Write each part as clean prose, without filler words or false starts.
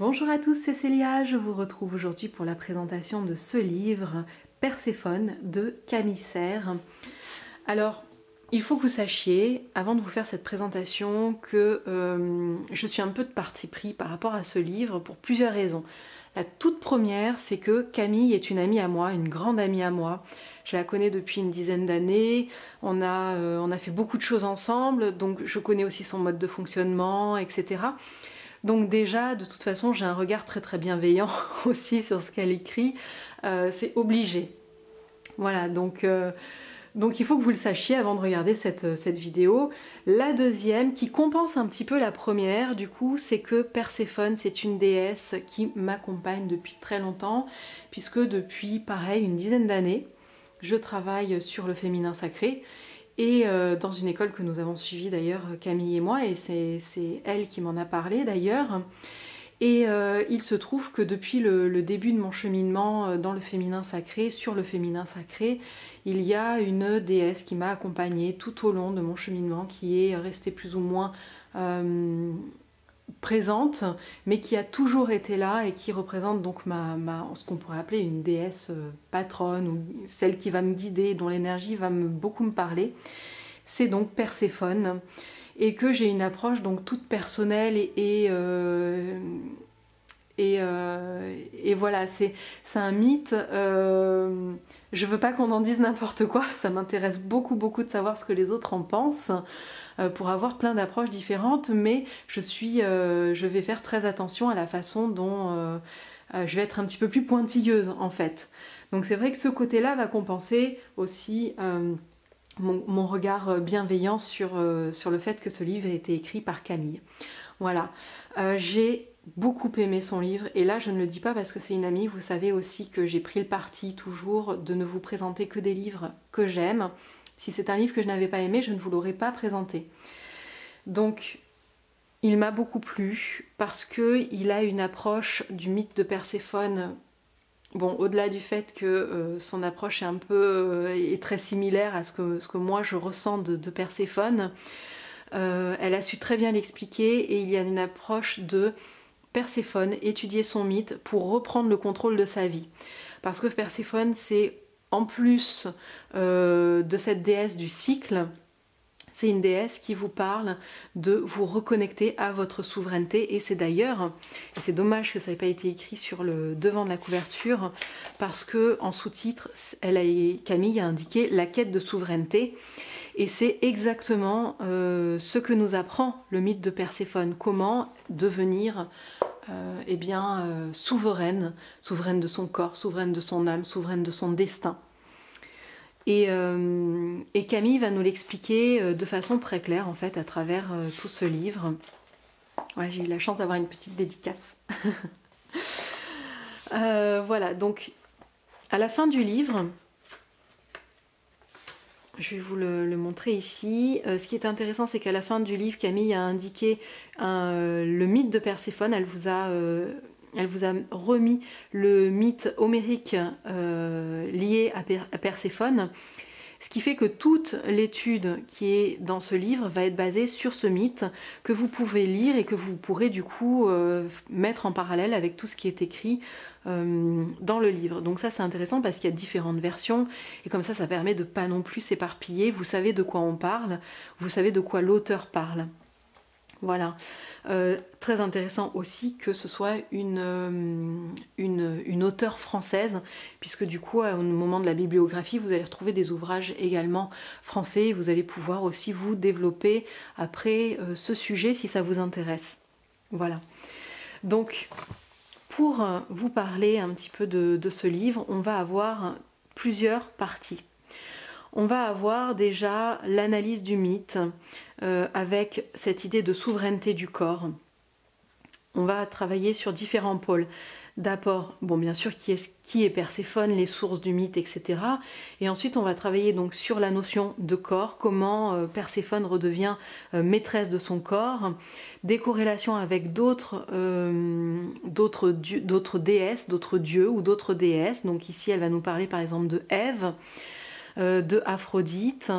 Bonjour à tous, c'est Célia, je vous retrouve aujourd'hui pour la présentation de ce livre Perséphone de Camille Serres. Alors, il faut que vous sachiez, avant de vous faire cette présentation, que je suis un peu de parti pris par rapport à ce livre pour plusieurs raisons. La toute première, c'est que Camille est une amie à moi, une grande amie à moi. Je la connais depuis une dizaine d'années, on a fait beaucoup de choses ensemble, donc je connais aussi son mode de fonctionnement, etc. Donc déjà, de toute façon, j'ai un regard très très bienveillant aussi sur ce qu'elle écrit, c'est obligé. Voilà, donc il faut que vous le sachiez avant de regarder cette vidéo. La deuxième, qui compense un petit peu la première, du coup, c'est que Perséphone, c'est une déesse qui m'accompagne depuis très longtemps, puisque depuis, pareil, une dizaine d'années, je travaille sur le féminin sacré, et dans une école que nous avons suivie d'ailleurs, Camille et moi, et c'est elle qui m'en a parlé d'ailleurs. Et il se trouve que depuis le début de mon cheminement dans le féminin sacré, sur le féminin sacré, il y a une déesse qui m'a accompagnée tout au long de mon cheminement, qui est restée plus ou moins présente, mais qui a toujours été là et qui représente donc ce qu'on pourrait appeler une déesse patronne, ou celle qui va me guider, dont l'énergie va beaucoup me parler. C'est donc Perséphone. Et que j'ai une approche donc toute personnelle et voilà, c'est un mythe, je veux pas qu'on en dise n'importe quoi, ça m'intéresse beaucoup de savoir ce que les autres en pensent, pour avoir plein d'approches différentes, mais je vais faire très attention à la façon dont je vais être un petit peu plus pointilleuse en fait. Donc c'est vrai que ce côté-là va compenser aussi mon regard bienveillant sur le fait que ce livre a été écrit par Camille. Voilà, j'ai beaucoup aimé son livre, et là je ne le dis pas parce que c'est une amie, vous savez aussi que j'ai pris le parti toujours de ne vous présenter que des livres que j'aime. Si c'est un livre que je n'avais pas aimé, je ne vous l'aurais pas présenté. Donc il m'a beaucoup plu parce qu'il a une approche du mythe de Perséphone. Bon, au-delà du fait que son approche est un peu est très similaire à ce que moi je ressens de Perséphone, elle a su très bien l'expliquer, et il y a une approche de Perséphone, étudier son mythe pour reprendre le contrôle de sa vie. Parce que Perséphone, c'est en plus de cette déesse du cycle, c'est une déesse qui vous parle de vous reconnecter à votre souveraineté, et c'est d'ailleurs, c'est dommage que ça n'ait pas été écrit sur le devant de la couverture, parce que en sous-titre, Camille a indiqué la quête de souveraineté, et c'est exactement ce que nous apprend le mythe de Perséphone, comment devenir souveraine, de son corps, souveraine de son âme, souveraine de son destin. Et Camille va nous l'expliquer de façon très claire en fait à travers tout ce livre. Ouais, j'ai eu la chance d'avoir une petite dédicace. Voilà, donc à la fin du livre, je vais vous le montrer ici. Ce qui est intéressant, c'est qu'à la fin du livre, Camille a indiqué le mythe de Perséphone. Elle vous a remis le mythe homérique lié à Perséphone, ce qui fait que toute l'étude qui est dans ce livre va être basée sur ce mythe, que vous pouvez lire et que vous pourrez du coup mettre en parallèle avec tout ce qui est écrit dans le livre. Donc ça, c'est intéressant parce qu'il y a différentes versions, et comme ça, ça permet de pas non plus s'éparpiller. Vous savez de quoi on parle, vous savez de quoi l'auteur parle. Voilà, très intéressant aussi que ce soit une auteure française, puisque du coup, au moment de la bibliographie, vous allez retrouver des ouvrages également français, et vous allez pouvoir aussi vous développer après ce sujet si ça vous intéresse. Voilà, donc pour vous parler un petit peu de ce livre, on va avoir plusieurs parties. On va avoir déjà l'analyse du mythe avec cette idée de souveraineté du corps. On va travailler sur différents pôles. D'abord, bon, bien sûr, qui est Perséphone, les sources du mythe, etc. Et ensuite, on va travailler donc sur la notion de corps, comment Perséphone redevient maîtresse de son corps, des corrélations avec d'autres déesses, d'autres dieux ou d'autres déesses. Donc ici, elle va nous parler par exemple de Ève, de Aphrodite,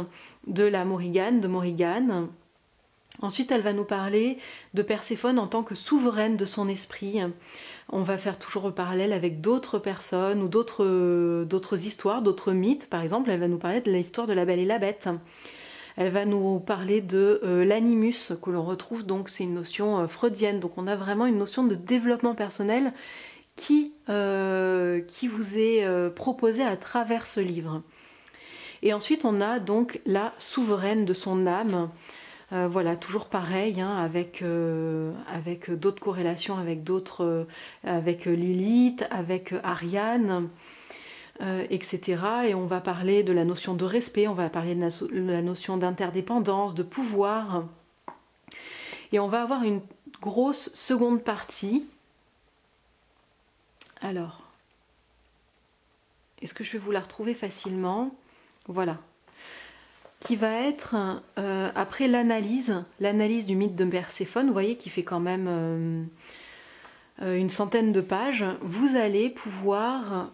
de la Morrigane, Ensuite, elle va nous parler de Perséphone en tant que souveraine de son esprit. On va faire toujours le parallèle avec d'autres personnes ou d'autres histoires, d'autres mythes. Par exemple, elle va nous parler de l'histoire de la Belle et la Bête. Elle va nous parler de l'animus que l'on retrouve, donc c'est une notion freudienne. Donc on a vraiment une notion de développement personnel qui vous est proposée à travers ce livre. Et ensuite on a donc la souveraine de son âme. Voilà, toujours pareil, hein, avec d'autres corrélations, avec Lilith, avec Ariane, etc. Et on va parler de la notion de respect, on va parler de la notion d'interdépendance, de pouvoir. Et on va avoir une grosse seconde partie. Alors, est-ce que je vais vous la retrouver facilement? Voilà. Qui va être, après l'analyse du mythe de Perséphone, vous voyez qu'il fait quand même une centaine de pages, vous allez pouvoir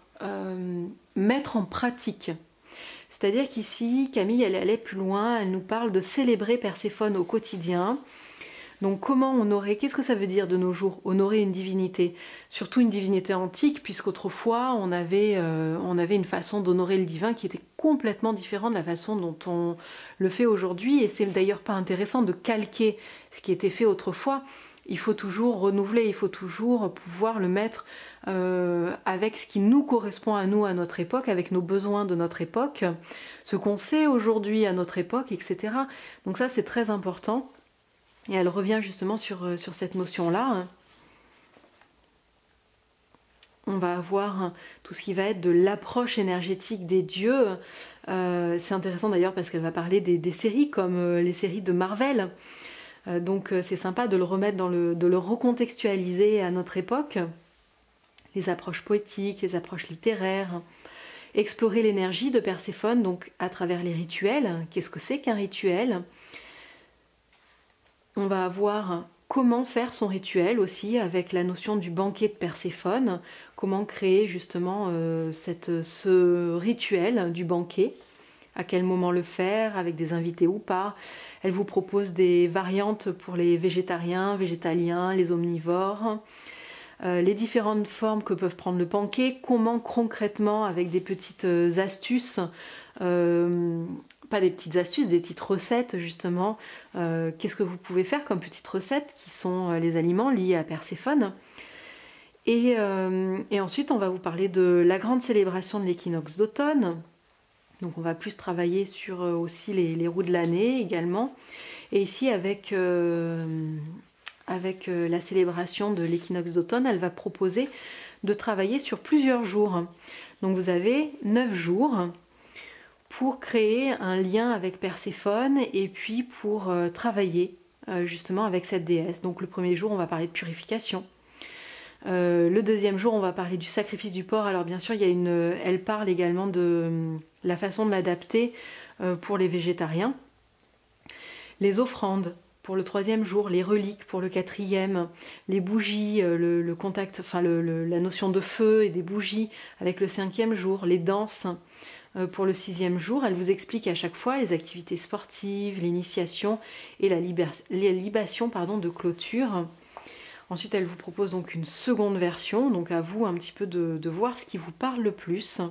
mettre en pratique. C'est-à-dire qu'ici, Camille, elle allait plus loin, elle nous parle de célébrer Perséphone au quotidien. Donc comment honorer, qu'est-ce que ça veut dire de nos jours, honorer une divinité? Surtout une divinité antique, puisqu'autrefois on avait une façon d'honorer le divin qui était complètement différente de la façon dont on le fait aujourd'hui. Et c'est d'ailleurs pas intéressant de calquer ce qui était fait autrefois. Il faut toujours renouveler, il faut toujours pouvoir le mettre avec ce qui nous correspond à nous, à notre époque, avec nos besoins de notre époque, ce qu'on sait aujourd'hui à notre époque, etc. Donc ça c'est très important. Et elle revient justement sur cette notion-là. On va avoir tout ce qui va être de l'approche énergétique des dieux. C'est intéressant d'ailleurs parce qu'elle va parler des séries comme les séries de Marvel. Donc c'est sympa de le remettre de le recontextualiser à notre époque. Les approches poétiques, les approches littéraires. Explorer l'énergie de Perséphone donc à travers les rituels. Qu'est-ce que c'est qu'un rituel ? On va avoir comment faire son rituel aussi avec la notion du banquet de Perséphone, comment créer justement ce rituel du banquet, à quel moment le faire, avec des invités ou pas. Elle vous propose des variantes pour les végétariens, végétaliens, les omnivores, les différentes formes que peuvent prendre le banquet, comment concrètement avec des petites astuces, pas des petites astuces, des petites recettes justement. Qu'est-ce que vous pouvez faire comme petites recettes qui sont les aliments liés à Perséphone. Et ensuite on va vous parler de la grande célébration de l'équinoxe d'automne. Donc on va plus travailler sur aussi les roues de l'année également. Et ici avec la célébration de l'équinoxe d'automne, elle va proposer de travailler sur plusieurs jours. Donc vous avez 9 jours. Pour créer un lien avec Perséphone et puis pour travailler justement avec cette déesse. Donc le premier jour on va parler de purification, le deuxième jour on va parler du sacrifice du porc. Alors bien sûr il y a elle parle également de la façon de l'adapter pour les végétariens, les offrandes pour le troisième jour, les reliques pour le quatrième, les bougies, le contact, enfin la notion de feu et des bougies avec le cinquième jour, les danses. Pour le sixième jour, elle vous explique à chaque fois les activités sportives, l'initiation et les libations de clôture. Ensuite, elle vous propose donc une seconde version, donc à vous un petit peu de voir ce qui vous parle le plus.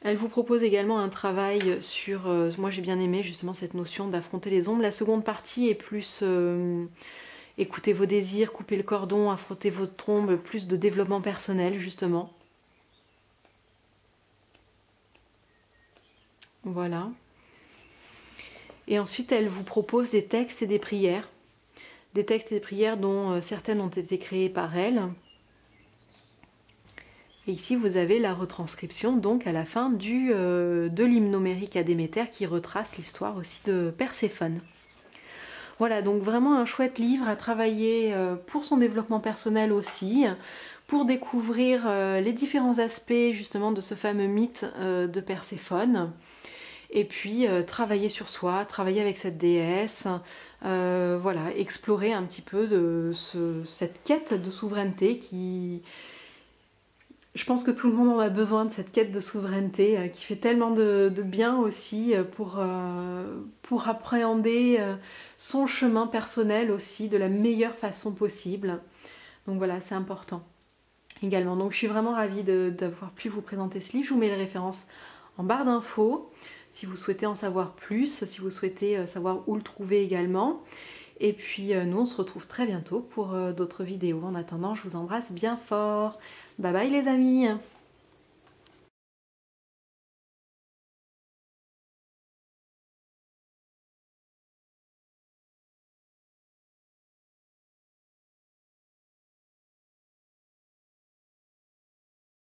Elle vous propose également un travail sur... moi, j'ai bien aimé justement cette notion d'affronter les ombres. La seconde partie est plus... écoutez vos désirs, coupez le cordon, affrontez votre trombe, plus de développement personnel justement. Voilà. Et ensuite, elle vous propose des textes et des prières. Des textes et des prières dont certaines ont été créées par elle. Et ici, vous avez la retranscription, donc à la fin de l'hymnomérique à Déméter qui retrace l'histoire aussi de Perséphone. Voilà, donc vraiment un chouette livre à travailler pour son développement personnel aussi, pour découvrir les différents aspects justement de ce fameux mythe de Perséphone. Et puis travailler sur soi, travailler avec cette déesse, voilà, explorer un petit peu cette quête de souveraineté Je pense que tout le monde en a besoin de cette quête de souveraineté qui fait tellement de bien aussi pour appréhender son chemin personnel aussi de la meilleure façon possible. Donc voilà, c'est important également. Donc je suis vraiment ravie d'avoir pu vous présenter ce livre. Je vous mets les références en barre d'infos si vous souhaitez en savoir plus, si vous souhaitez savoir où le trouver également. Et puis nous on se retrouve très bientôt pour d'autres vidéos. En attendant, je vous embrasse bien fort. Bye bye les amis!